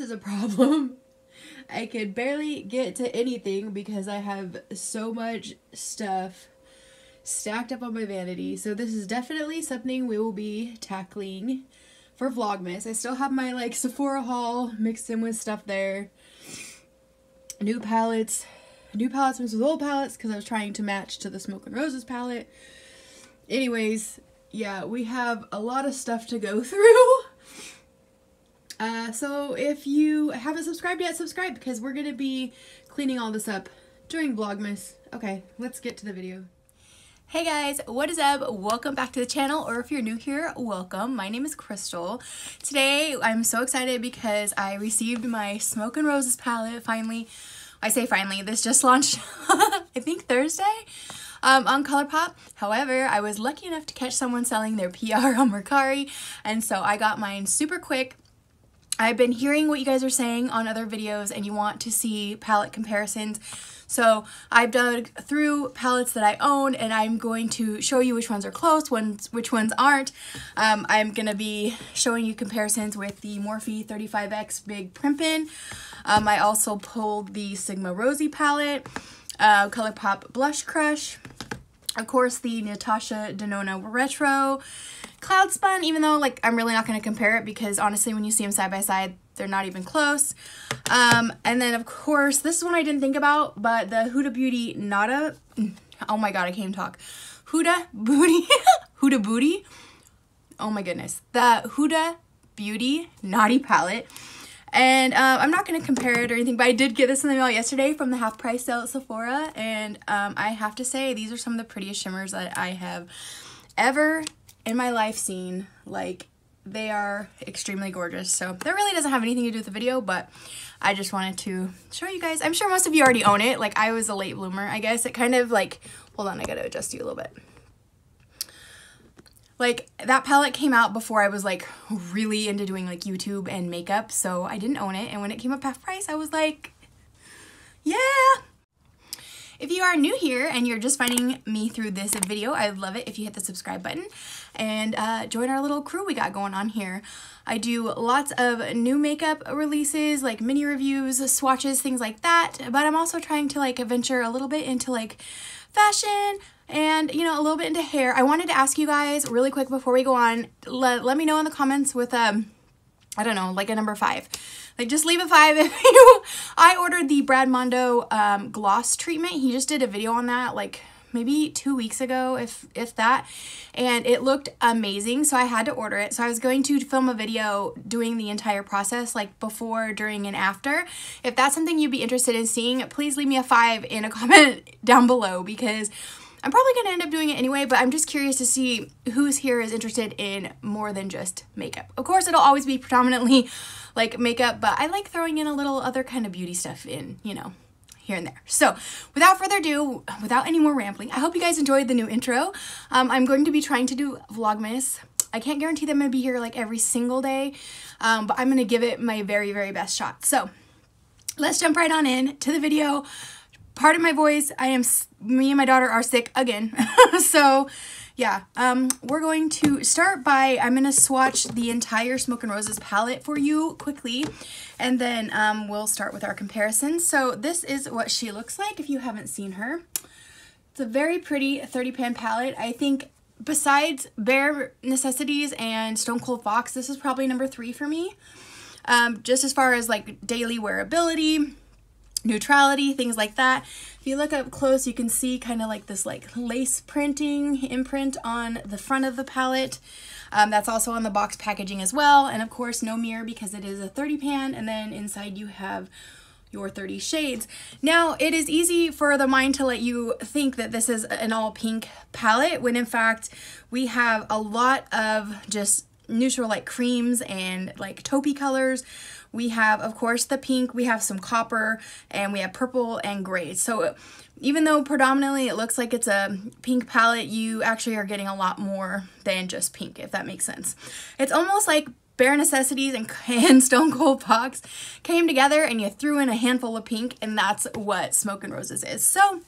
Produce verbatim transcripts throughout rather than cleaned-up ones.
is a problem. I could barely get to anything because I have so much stuff stacked up on my vanity. So this is definitely something we will be tackling for Vlogmas. I still have my like Sephora haul mixed in with stuff there. New palettes. New palettes mixed with old palettes because I was trying to match to the Smoke'N'Roses palette. Anyways, yeah, we have a lot of stuff to go through. Uh, so if you haven't subscribed yet, subscribe because we're going to be cleaning all this up during Vlogmas. Okay, let's get to the video. Hey guys, what is up? Welcome back to the channel, or if you're new here, welcome. My name is Crystal. Today, I'm so excited because I received my Smoke'N'Roses palette finally. I say finally, this just launched, I think Thursday, um, on ColourPop. However, I was lucky enough to catch someone selling their P R on Mercari, and so I got mine super quick. I've been hearing what you guys are saying on other videos and you want to see palette comparisons. So I've dug through palettes that I own and I'm going to show you which ones are close, ones, which ones aren't. Um, I'm going to be showing you comparisons with the Morphe thirty-five X Big Primpin'. Um, I also pulled the Sigma Rosy palette, uh, ColourPop Blush Crush, of course the Natasha Denona Retro, Cloud Spun, even though like I'm really not going to compare it because honestly when you see them side by side they're not even close. Um, and then of course this is one I didn't think about, but the Huda Beauty Naughty, oh my god I can't talk, Huda Booty, Huda Booty, oh my goodness, the Huda Beauty Naughty palette. And uh, I'm not going to compare it or anything, but I did get this in the mail yesterday from the half price sale at Sephora, and um, I have to say these are some of the prettiest shimmers that I have ever in my life seen. Like, they are extremely gorgeous. So that really doesn't have anything to do with the video, but I just wanted to show you guys. I'm sure most of you already own it. Like, I was a late bloomer, I guess. It kind of like, hold on, I gotta adjust you a little bit. Like, that palette came out before I was like really into doing like YouTube and makeup, so I didn't own it, and when it came up half price I was like, yeah. If you are new here and you're just finding me through this video, I'd love it if you hit the subscribe button and uh, join our little crew we got going on here. I do lots of new makeup releases, like mini reviews, swatches, things like that, but I'm also trying to like venture a little bit into like fashion and, you know, a little bit into hair. I wanted to ask you guys really quick before we go on, let, let me know in the comments with, um, I don't know, like a number five. Like, just leave a five if you... I ordered the Brad Mondo um, gloss treatment. He just did a video on that, like, maybe two weeks ago, if, if that. And it looked amazing, so I had to order it. So I was going to film a video doing the entire process, like, before, during, and after. If that's something you'd be interested in seeing, please leave me a five in a comment down below, because... I'm probably going to end up doing it anyway, but I'm just curious to see who's here is interested in more than just makeup. Of course, it'll always be predominantly like makeup, but I like throwing in a little other kind of beauty stuff in, you know, here and there. So without further ado, without any more rambling, I hope you guys enjoyed the new intro. Um, I'm going to be trying to do Vlogmas. I can't guarantee that I'm going to be here like every single day, um, but I'm going to give it my very, very best shot. So let's jump right on in to the video. Pardon my voice, I am, me and my daughter are sick again. So yeah, um, we're going to start by, I'm going to swatch the entire Smoke'N'Roses palette for you quickly, and then um, we'll start with our comparisons. So this is what she looks like if you haven't seen her. It's a very pretty thirty pan palette. I think besides Bare Necessities and Stone Cold Fox, this is probably number three for me. Um, just as far as like daily wearability, neutrality, things like that. If you look up close, you can see kind of like this like lace printing imprint on the front of the palette. Um, that's also on the box packaging as well. And of course, no mirror because it is a thirty pan. And then inside you have your thirty shades. Now, it is easy for the mind to let you think that this is an all pink palette when in fact we have a lot of just neutral like creams and like taupey colors. We have, of course, the pink, we have some copper, and we have purple and gray. So even though predominantly it looks like it's a pink palette, you actually are getting a lot more than just pink, if that makes sense. It's almost like Bare Necessities and, and Stone Cold Fox came together and you threw in a handful of pink, and that's what Smoke'N'Roses is. So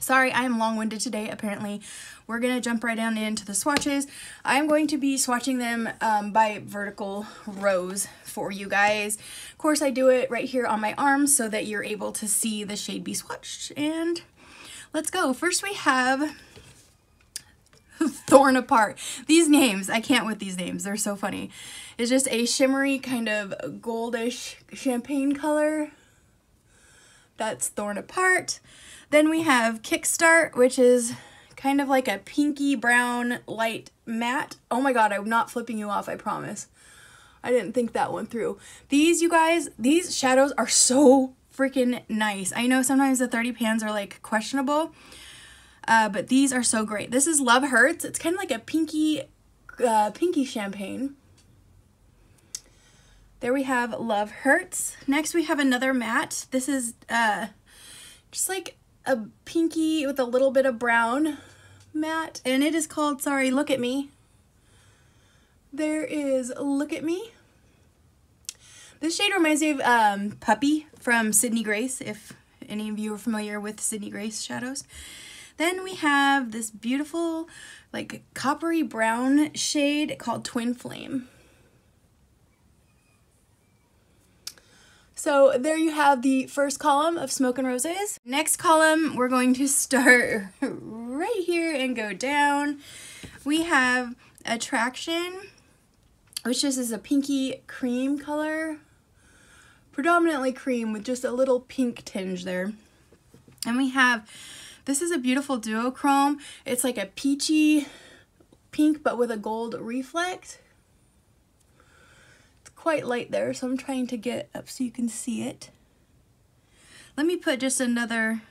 Sorry, I am long-winded today, apparently. We're going to jump right down into the swatches. I'm going to be swatching them um, by vertical rows for you guys. Of course, I do it right here on my arm so that you're able to see the shade be swatched. And let's go. First, we have Torn Apart. These names, I can't with these names. They're so funny. It's just a shimmery kind of goldish champagne color. That's Torn Apart. Then we have Kickstart, which is kind of like a pinky brown light matte. Oh my god, I'm not flipping you off, I promise. I didn't think that one through. These, you guys, these shadows are so freaking nice. I know sometimes the thirty pans are like questionable, uh, but these are so great. This is Love Hurts. It's kind of like a pinky, uh, pinky champagne. There we have Love Hurts. Next we have another matte. This is uh, just like a pinky with a little bit of brown matte, and it is called, sorry, Look at Me. There is Look at Me. This shade reminds me of um, Puppy from Sydney Grace, if any of you are familiar with Sydney Grace shadows. Then we have this beautiful like coppery brown shade called Twin Flame. So there you have the first column of Smoke'N'Roses. Next column, we're going to start right here and go down. We have Attraction, which just is a pinky cream color. Predominantly cream with just a little pink tinge there. And we have, this is a beautiful duochrome. It's like a peachy pink but with a gold reflect. Quite light there, so I'm trying to get up so you can see it. Let me put just another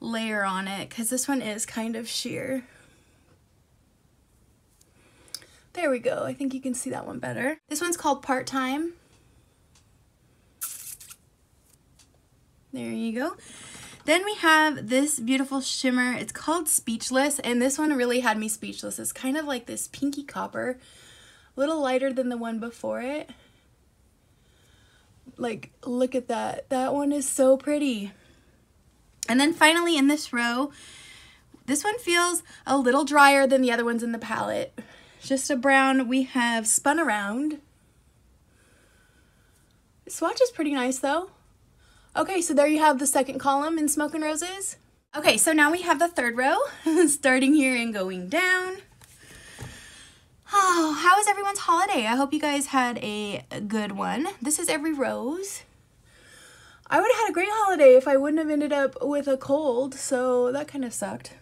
layer on it because this one is kind of sheer. There we go. I think you can see that one better. This one's called Part-Time. There you go. Then we have this beautiful shimmer. It's called Speechless, and this one really had me speechless. It's kind of like this pinky copper. A little lighter than the one before it. Like, look at that. That one is so pretty. And then finally in this row, this one feels a little drier than the other ones in the palette. Just a brown. We have Spun Around. The swatch is pretty nice though. Okay, so there you have the second column in Smoke'N'Roses. Okay, so now we have the third row, starting here and going down. Oh, how was everyone's holiday? I hope you guys had a good one. This is Every Rose. I would have had a great holiday if I wouldn't have ended up with a cold, so that kind of sucked.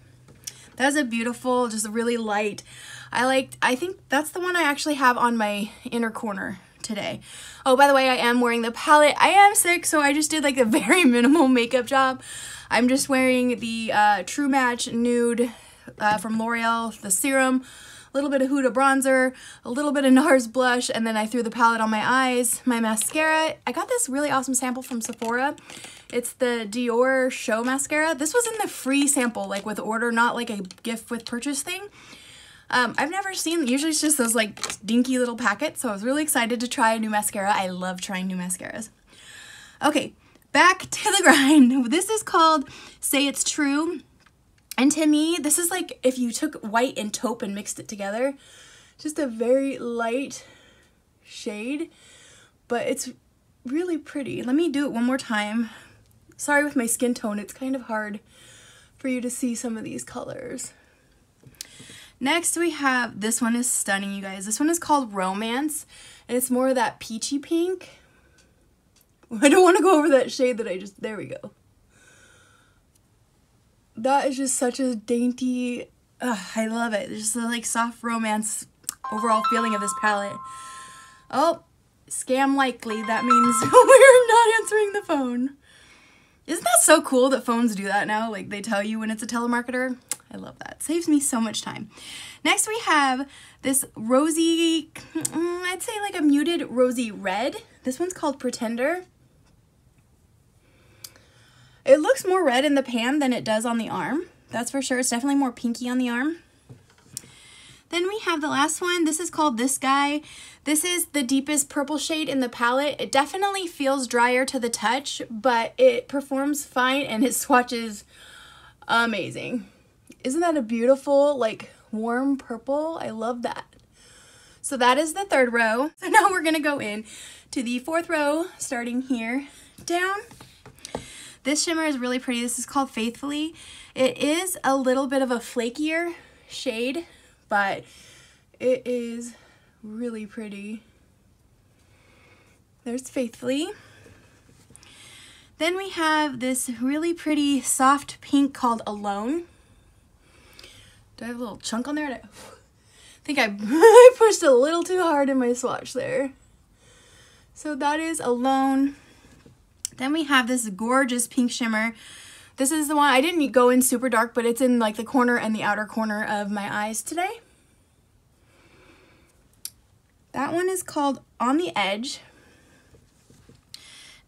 That was a beautiful, just really light. I liked, I think that's the one I actually have on my inner corner today. Oh, by the way, I am wearing the palette. I am sick, so I just did like a very minimal makeup job. I'm just wearing the uh, True Match Nude uh, from L'Oreal, the serum. A little bit of Huda bronzer, a little bit of NARS blush, and then I threw the palette on my eyes, my mascara. I got this really awesome sample from Sephora. It's the Dior Show Mascara. This was in the free sample, like with order, not like a gift with purchase thing. Um, I've never seen, usually it's just those like dinky little packets, so I was really excited to try a new mascara. I love trying new mascaras. Okay, back to the grind. This is called Say It's True. And to me, this is like if you took white and taupe and mixed it together. Just a very light shade, but it's really pretty. Let me do it one more time. Sorry with my skin tone, it's kind of hard for you to see some of these colors. Next we have, this one is stunning, you guys. This one is called Romance, and it's more of that peachy pink. I don't want to go over that shade that I just, there we go. That is just such a dainty, uh, I love it. There's just a like soft romance overall feeling of this palette. Oh, scam likely. That means we're not answering the phone. Isn't that so cool that phones do that now? Like they tell you when it's a telemarketer. I love that. Saves me so much time. Next we have this rosy, I'd say like a muted rosy red. This one's called Pretender. It looks more red in the pan than it does on the arm. That's for sure. It's definitely more pinky on the arm. Then we have the last one. This is called This Guy. This is the deepest purple shade in the palette. It definitely feels drier to the touch, but it performs fine and it swatches Amazing. Isn't that a beautiful, like, warm purple? I love that. So that is the third row. So now we're gonna go in to the fourth row, starting here down. This shimmer is really pretty. This is called Faithfully. It is a little bit of a flakier shade, but it is really pretty. There's Faithfully. Then we have this really pretty soft pink called Alone. Do I have a little chunk on there? I think I, I pushed a little too hard in my swatch there. So that is Alone. Then we have this gorgeous pink shimmer. This is the one, I didn't go in super dark, but it's in like the corner and the outer corner of my eyes today. That one is called On the Edge.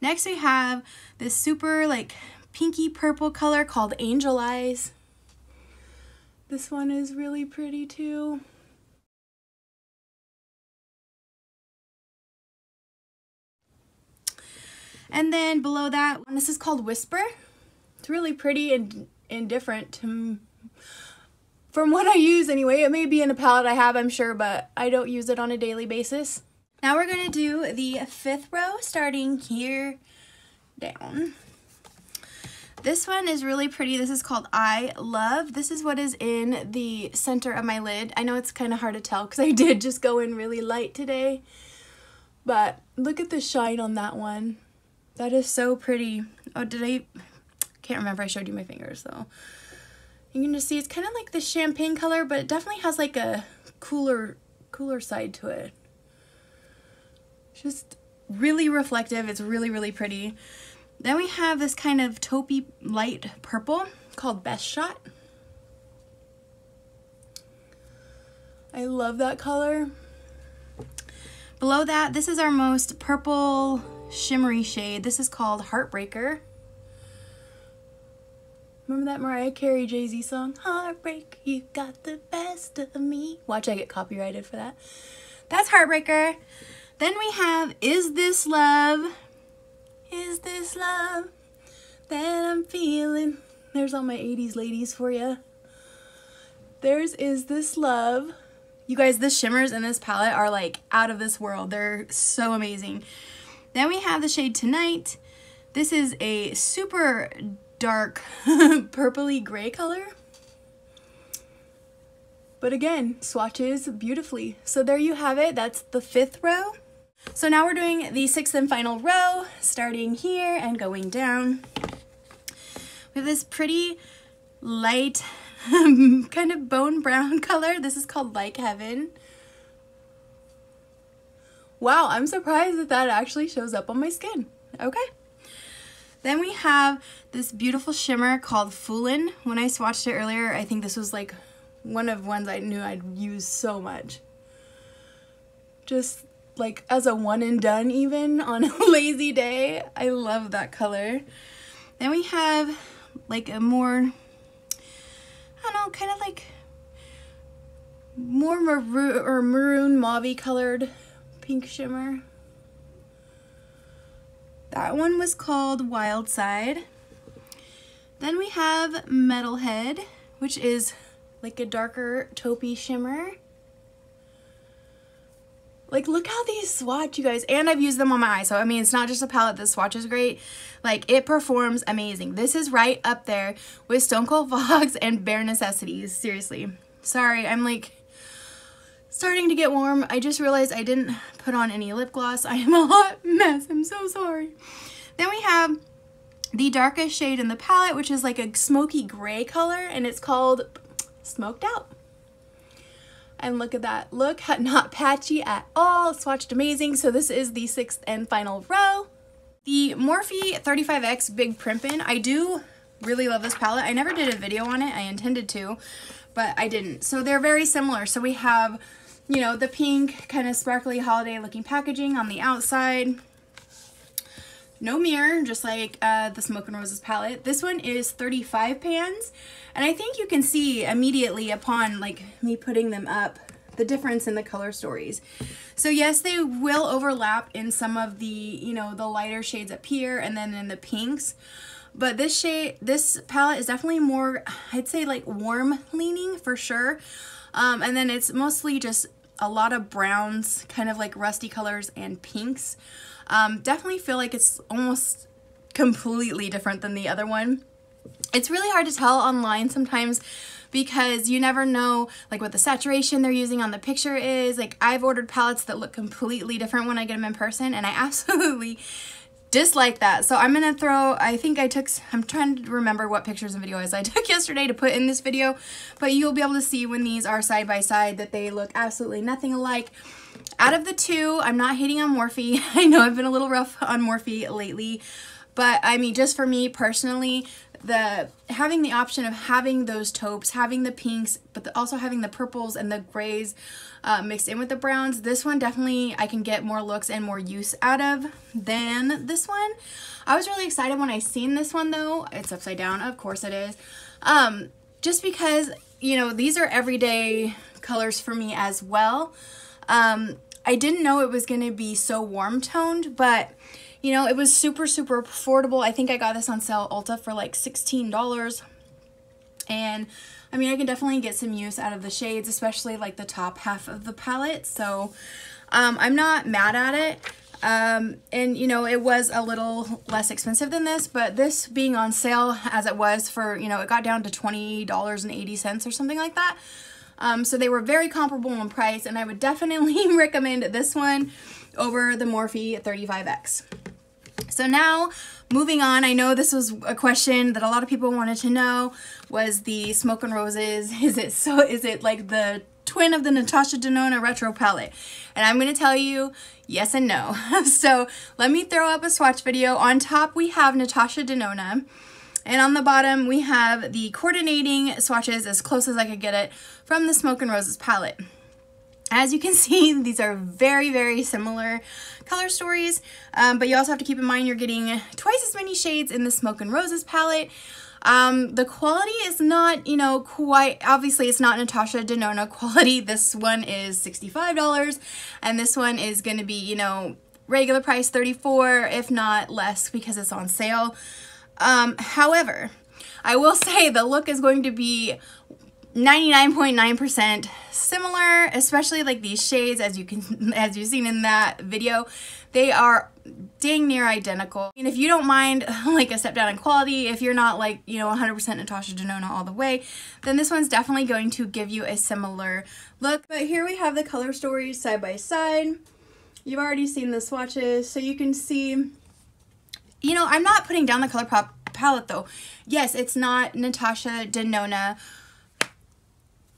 Next we have this super like pinky purple color called Angel Eyes. This one is really pretty too. And then below that, this is called Whisper. It's really pretty and, and different to, from what I use anyway. It may be in a palette I have, I'm sure, but I don't use it on a daily basis. Now we're gonna do the fifth row, starting here down. This one is really pretty. This is called I Love. This is what is in the center of my lid. I know it's kind of hard to tell because I did just go in really light today, but look at the shine on that one. That is so pretty. Oh, did I? Can't remember. I showed you my fingers, though. You can just see it's kind of like the champagne color, but it definitely has like a cooler, cooler side to it. Just really reflective. It's really, really pretty. Then we have this kind of taupey light purple called Best Shot. I love that color. Below that, this is our most purple shimmery shade. This is called Heartbreaker. Remember that Mariah Carey Jay-Z song? Heartbreak, you got the best of me. Watch, I get copyrighted for that. That's Heartbreaker. Then we have Is This Love? Is this love that I'm feeling? There's all my eighties ladies for you. There's Is This Love. You guys, the shimmers in this palette are like out of this world. They're so amazing. Then we have the shade Tonight. This is a super dark purpley gray color, but again swatches beautifully. So there you have it. That's the fifth row. So now we're doing the sixth and final row, starting here and going down. We have this pretty light kind of bone brown color. This is called Like Heaven. Wow, I'm surprised that that actually shows up on my skin. Okay. Then we have this beautiful shimmer called Foolin'. When I swatched it earlier, I think this was like one of ones I knew I'd use so much. Just like as a one and done even on a lazy day. I love that color. Then we have like a more, I don't know, kind of like more maroon or maroon mauve colored pink shimmer. That one was called Wild Side. Then we have Metalhead, which is like a darker taupey shimmer. Like, look how these swatch, you guys. And I've used them on my eye, so I mean, it's not just a palette. This swatch is great. Like, it performs amazing. This is right up there with Stone Cold Fox and Bare Necessities, seriously. Sorry, I'm like starting to get warm. I just realized I didn't put on any lip gloss. I am a hot mess, I'm so sorry. Then we have the darkest shade in the palette, which is like a smoky gray color, and it's called Smoked Out. And look at that, look, not patchy at all, swatched amazing. So this is the sixth and final row. The Morphe thirty-five X Big Primpin', I do really love this palette. I never did a video on it, I intended to, but I didn't. So they're very similar. So we have, you know, the pink kind of sparkly holiday looking packaging on the outside. No mirror, just like uh, the Smoke'N'Roses palette. This one is thirty-five pans. And I think you can see immediately upon like me putting them up, the difference in the color stories. So yes, they will overlap in some of the, you know, the lighter shades up here and then in the pinks. But this shade, this palette is definitely more, I'd say, like warm leaning for sure. Um, and then it's mostly just a lot of browns, kind of like rusty colors and pinks. Um, definitely feel like it's almost completely different than the other one. It's really hard to tell online sometimes because you never know like what the saturation they're using on the picture is. Like, I've ordered palettes that look completely different when I get them in person, and I absolutely dislike that. So I'm gonna throw, I think I took, I'm trying to remember what pictures and videos I took yesterday to put in this video, but you'll be able to see when these are side by side that they look absolutely nothing alike. Out of the two, I'm not hating on Morphe. I know I've been a little rough on Morphe lately, but I mean, just for me personally, the having the option of having those taupes, having the pinks, but the, also having the purples and the grays uh, mixed in with the browns, this one definitely I can get more looks and more use out of than this one. I was really excited when I seen this one though. It's upside down, of course it is. Um, just because, you know, these are everyday colors for me as well. Um, I didn't know it was going to be so warm toned, but you know, it was super, super affordable. I think I got this on sale at Ulta for like sixteen dollars. And I mean, I can definitely get some use out of the shades, especially like the top half of the palette. So um, I'm not mad at it. Um, and you know, it was a little less expensive than this, but this being on sale as it was for, you know, it got down to twenty dollars and eighty cents or something like that. Um, so they were very comparable in price, and I would definitely recommend this one over the Morphe thirty-five X. So now moving on, I know this was a question that a lot of people wanted to know, was the Smoke'N'Roses, is it so is it like the twin of the Natasha Denona Retro palette? And I'm going to tell you yes and no. So let me throw up a swatch video. On top we have Natasha Denona, and on the bottom we have the coordinating swatches as close as I could get it from the Smoke'N'Roses palette. As you can see, these are very, very similar color stories, um, but you also have to keep in mind you're getting twice as many shades in the Smoke'N'Roses palette. Um, the quality is not, you know, quite, obviously it's not Natasha Denona quality. This one is sixty-five dollars, and this one is going to be, you know, regular price thirty-four dollars, if not less, because it's on sale. Um, however, I will say the look is going to be ninety-nine point nine percent similar, especially like these shades, as you can as you've seen in that video. They are dang near identical. And if you don't mind like a step down in quality, if you're not like, you know, one hundred percent Natasha Denona all the way, then this one's definitely going to give you a similar look. But here we have the color stories side by side. You've already seen the swatches, so you can see, you know, I'm not putting down the ColourPop palette though. Yes, it's not Natasha Denona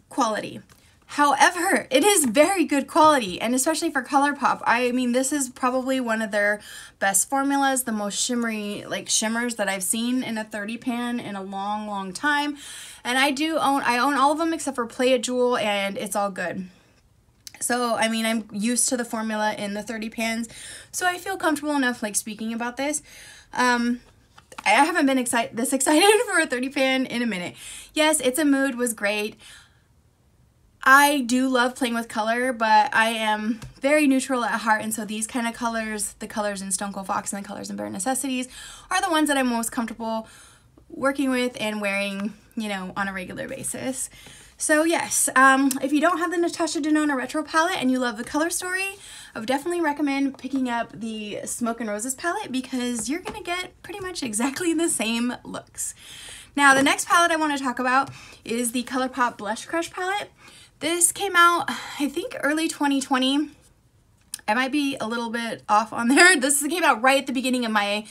quality. However, it is very good quality, and especially for ColourPop. I mean, this is probably one of their best formulas, the most shimmery like shimmers that I've seen in a thirty pan in a long, long time. And I do own, I own all of them except for Play It Jewel, and it's all good. So, I mean, I'm used to the formula in the thirty pans, so I feel comfortable enough like speaking about this. Um, I haven't been excited this excited for a thirty pan in a minute. Yes, It's a Mood was great. I do love playing with color, but I am very neutral at heart, and so these kind of colors, the colors in Stone Cold Fox and the colors in Bare Necessities, are the ones that I'm most comfortable working with and wearing, you know, on a regular basis. So yes, um, if you don't have the Natasha Denona Retro palette and you love the color story, I would definitely recommend picking up the Smoke'N'Roses palette, because you're gonna get pretty much exactly the same looks. Now, the next palette I want to talk about is the ColourPop Blush Crush palette. This came out, I think, early twenty twenty. I might be a little bit off on there. This came out right at the beginning of my,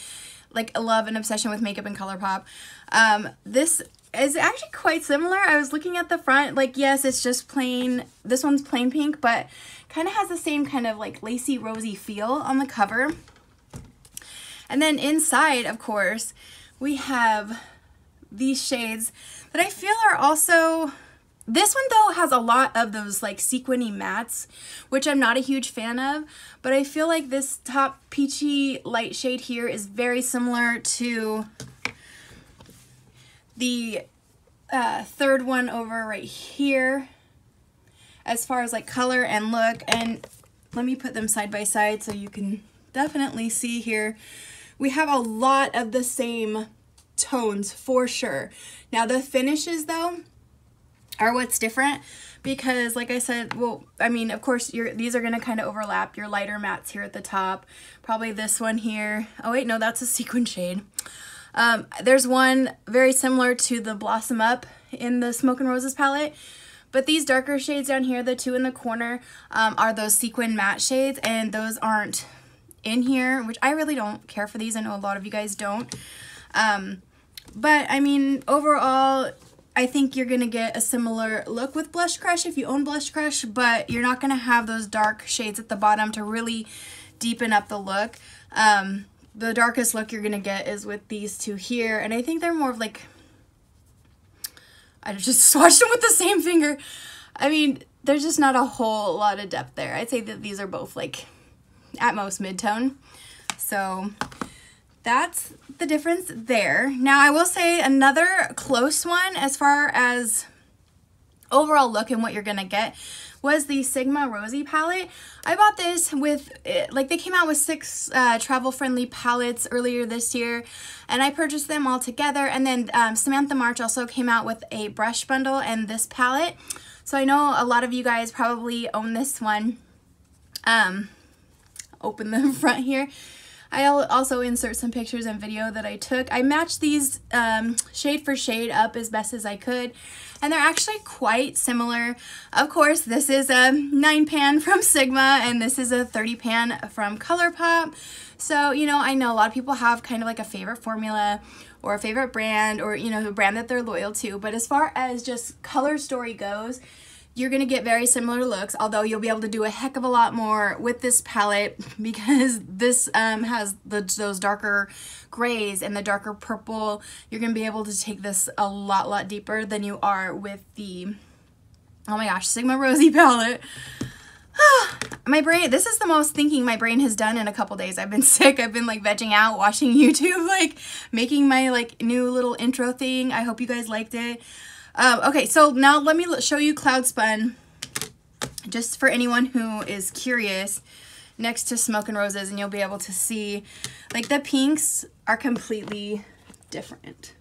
like, love and obsession with makeup and ColourPop. Um, this is actually quite similar. I was looking at the front. Like, yes, it's just plain. This one's plain pink, but kind of has the same kind of, like, lacy, rosy feel on the cover. And then inside, of course, we have these shades that I feel are also... This one though has a lot of those like sequiny mattes, which I'm not a huge fan of, but I feel like this top peachy light shade here is very similar to the uh, third one over right here as far as like color and look. And let me put them side by side so you can definitely see here. We have a lot of the same tones for sure. Now the finishes though are what's different, because like I said, well, I mean, of course, your these are going to kind of overlap. Your lighter mattes here at the top, probably this one here. Oh wait, no, that's a sequin shade. Um, there's one very similar to the Blossom Up in the Smoke'N'Roses palette, but these darker shades down here, the two in the corner, um, are those sequin matte shades, and those aren't in here, which I really don't care for these. I know a lot of you guys don't. Um, but I mean, overall, I think you're gonna get a similar look with Blush Crush if you own Blush Crush, but you're not gonna have those dark shades at the bottom to really deepen up the look. Um, the darkest look you're gonna get is with these two here, and I think they're more of like, I just swatched them with the same finger. I mean, there's just not a whole lot of depth there. I'd say that these are both like at most mid-tone. So that's the difference there. Now I will say another close one as far as overall look and what you're gonna get was the Sigma Rosy palette. I bought this with, like, they came out with six uh, travel-friendly palettes earlier this year, and I purchased them all together. And then um, Samantha March also came out with a brush bundle and this palette. So I know a lot of you guys probably own this one. Um, open the front here. I'll also insert some pictures and video that I took. I matched these um, shade for shade up as best as I could, and they're actually quite similar. Of course, this is a nine pan from Sigma, and this is a thirty pan from ColourPop. So, you know, I know a lot of people have kind of like a favorite formula or a favorite brand, or, you know, a brand that they're loyal to. But as far as just color story goes, you're gonna get very similar looks, although you'll be able to do a heck of a lot more with this palette, because this um, has the, those darker grays and the darker purple. You're gonna be able to take this a lot, lot deeper than you are with the, oh my gosh, Sigma Rosy palette. My brain, this is the most thinking my brain has done in a couple days. I've been sick. I've been like vegging out, watching YouTube, like making my like new little intro thing. I hope you guys liked it. Um, okay, so now let me show you Cloud Spun, just for anyone who is curious, next to Smoke'N'Roses, and you'll be able to see, like, the pinks are completely different.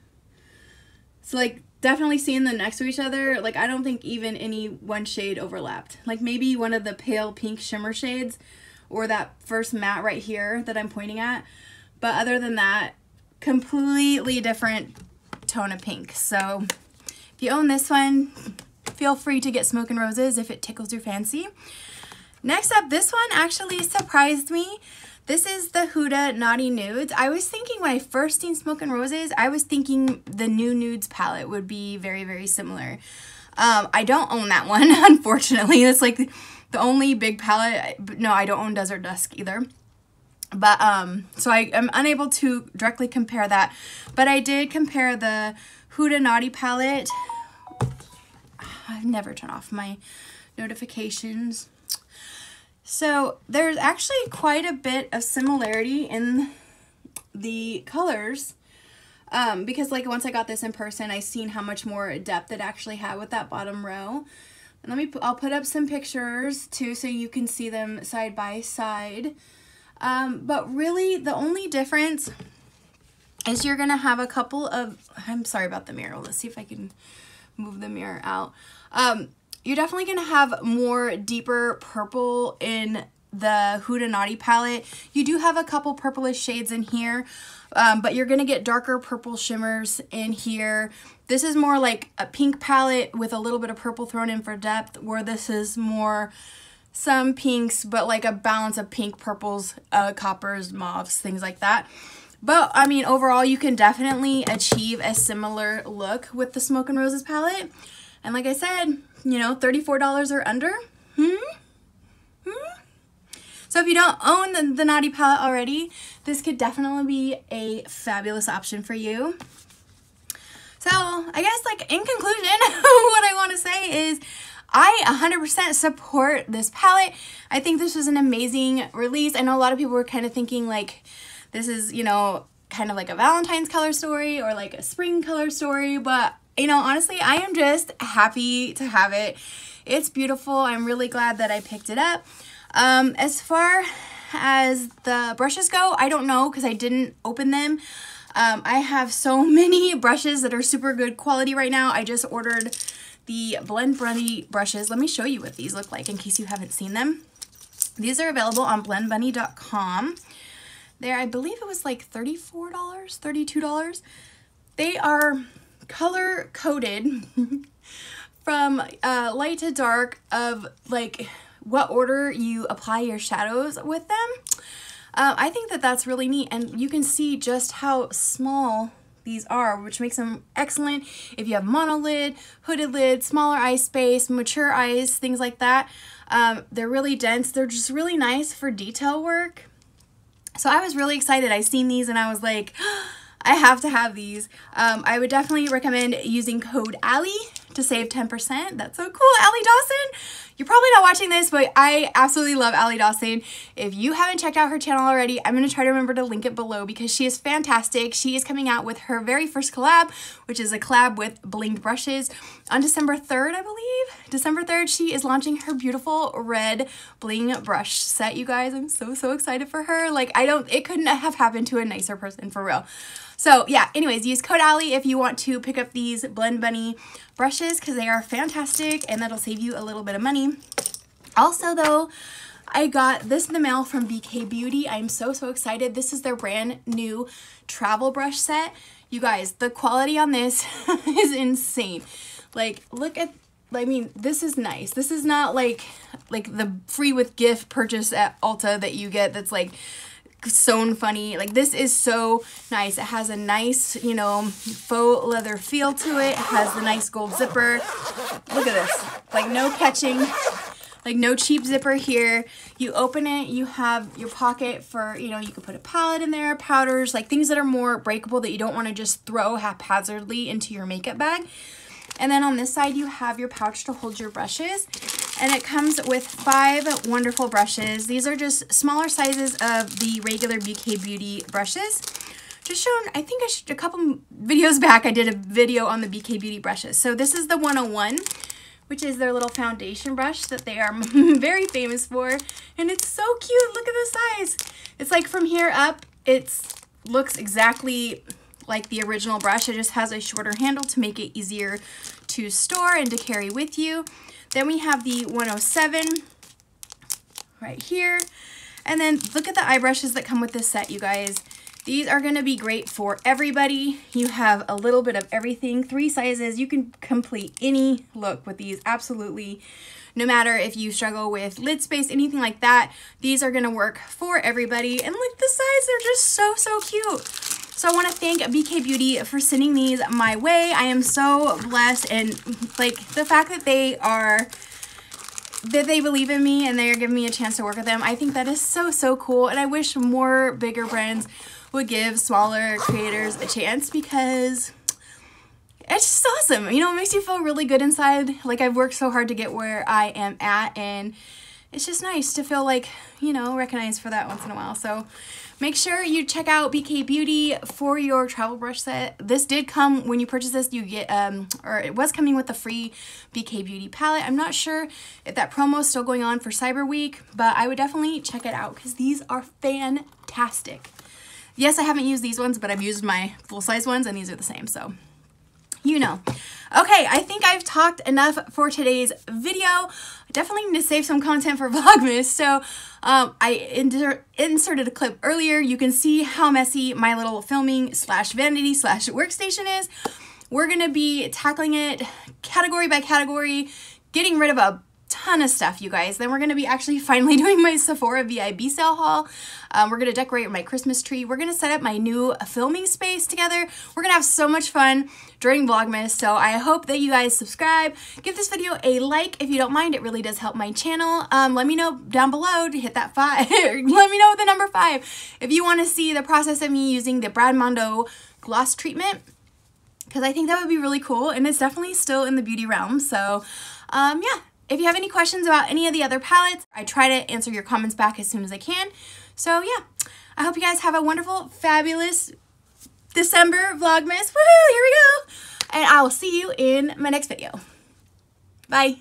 So, like, definitely seeing them next to each other, like, I don't think even any one shade overlapped. Like, maybe one of the pale pink shimmer shades, or that first matte right here that I'm pointing at, but other than that, completely different tone of pink, so... If you own this one, feel free to get Smoke'N'Roses if it tickles your fancy. Next up, this one actually surprised me. This is the Huda Naughty Nudes. I was thinking when I first seen Smoke'N'Roses, I was thinking the new Nudes palette would be very, very similar. Um, I don't own that one, unfortunately. That's like the only big palette. No, I don't own Desert Dusk either. But, um, so I am unable to directly compare that. But I did compare the Huda Naughty palette. I've never turned off my notifications. So there's actually quite a bit of similarity in the colors, um, because like once I got this in person, I seen how much more depth it actually had with that bottom row. And let me, I'll put up some pictures too so you can see them side by side. Um, but really the only difference is you're gonna have a couple of, I'm sorry about the mirror, let's see if I can move the mirror out. Um, you're definitely gonna have more deeper purple in the Huda Naughty palette. You do have a couple purplish shades in here, um, but you're gonna get darker purple shimmers in here. This is more like a pink palette with a little bit of purple thrown in for depth, where this is more some pinks, but like a balance of pink, purples, uh, coppers, mauves, things like that. But, I mean, overall, you can definitely achieve a similar look with the Smoke'N'Roses palette. And like I said, you know, thirty-four dollars or under. Hmm? Hmm? So if you don't own the, the Naughty palette already, this could definitely be a fabulous option for you. So, I guess, like, in conclusion, what I want to say is... I one hundred percent support this palette. I think this was an amazing release. I know a lot of people were kind of thinking like this is, you know, kind of like a Valentine's color story or like a spring color story, but you know, honestly, I am just happy to have it. It's beautiful. I'm really glad that I picked it up. Um, as far as the brushes go, I don't know because I didn't open them. Um, I have so many brushes that are super good quality right now. I just ordered the Blend Bunny brushes. Let me show you what these look like in case you haven't seen them. These are available on blend bunny dot com. There, I believe it was like thirty-four dollars, thirty-two dollars. They are color coded from uh, light to dark of like what order you apply your shadows with them. Uh, I think that that's really neat, and you can see just how small these are, which makes them excellent if you have monolid, hooded lid, smaller eye space, mature eyes, things like that. Um, they're really dense. They're just really nice for detail work. So I was really excited. I seen these and I was like, oh, I have to have these. Um, I would definitely recommend using code Allie to save ten percent. That's so cool, Allie Dawson. You're probably not watching this, but I absolutely love Allie Dawson. If you haven't checked out her channel already, I'm gonna try to remember to link it below because she is fantastic. She is coming out with her very first collab, which is a collab with Blinged Brushes on December third, I believe. December third, she is launching her beautiful red bling brush set, you guys. I'm so, so excited for her. Like, I don't, it couldn't have happened to a nicer person, for real. So yeah, anyways, use code Allie if you want to pick up these Blend Bunny brushes because they are fantastic and that'll save you a little bit of money. Also though, I got this in the mail from B K Beauty. I'm so, so excited. This is their brand new travel brush set. You guys, the quality on this is insane. Like, look at, I mean, this is nice. This is not like, like the free with gift purchase at Ulta that you get that's like sewn funny. Like, this is so nice. It has a nice, you know, faux leather feel to it. It has the nice gold zipper. Look at this. Like, no catching, like no cheap zipper here. You open it, you have your pocket for, you know, you can put a palette in there, powders, like things that are more breakable that you don't want to just throw haphazardly into your makeup bag. And then on this side, you have your pouch to hold your brushes. And it comes with five wonderful brushes. These are just smaller sizes of the regular B K Beauty brushes. Just shown, I think I should, a couple videos back, I did a video on the B K Beauty brushes. So this is the one oh one, which is their little foundation brush that they are very famous for. And it's so cute. Look at the size. It's like from here up, it looks exactly like the original brush. It just has a shorter handle to make it easier to store and to carry with you. Then we have the one oh seven right here. And then look at the eye brushes that come with this set, you guys. These are gonna be great for everybody. You have a little bit of everything, three sizes. You can complete any look with these, absolutely. No matter if you struggle with lid space, anything like that, these are gonna work for everybody. And look, the size, they're just so, so cute. So I want to thank B K Beauty for sending these my way. I am so blessed, and like the fact that they are, that they believe in me and they're giving me a chance to work with them, I think that is so, so cool. And I wish more bigger brands would give smaller creators a chance because it's just awesome. You know, it makes you feel really good inside. Like, I've worked so hard to get where I am at, and it's just nice to feel like, you know, recognized for that once in a while. So make sure you check out B K Beauty for your travel brush set. This did come, when you purchase this, you get, um, or it was coming with the free B K Beauty palette. I'm not sure if that promo is still going on for Cyber Week, but I would definitely check it out because these are fantastic. Yes, I haven't used these ones, but I've used my full-size ones, and these are the same, so you know. Okay, I think I've talked enough for today's video. I definitely need to save some content for Vlogmas. So um, I insert, inserted a clip earlier. You can see how messy my little filming slash vanity slash workstation is. We're gonna be tackling it category by category, getting rid of a ton of stuff, you guys. Then we're gonna be actually finally doing my Sephora V I B sale haul. Um, we're gonna decorate my Christmas tree. We're gonna set up my new filming space together. We're gonna have so much fun during Vlogmas. So I hope that you guys subscribe. Give this video a like if you don't mind. It really does help my channel. Um, let me know down below to hit that five. Let me know the number five if you want to see the process of me using the Brad Mondo gloss treatment, because I think that would be really cool, and it's definitely still in the beauty realm. So um, yeah. If you have any questions about any of the other palettes, I try to answer your comments back as soon as I can. So yeah, I hope you guys have a wonderful, fabulous December Vlogmas. Woohoo, here we go. And I will see you in my next video. Bye.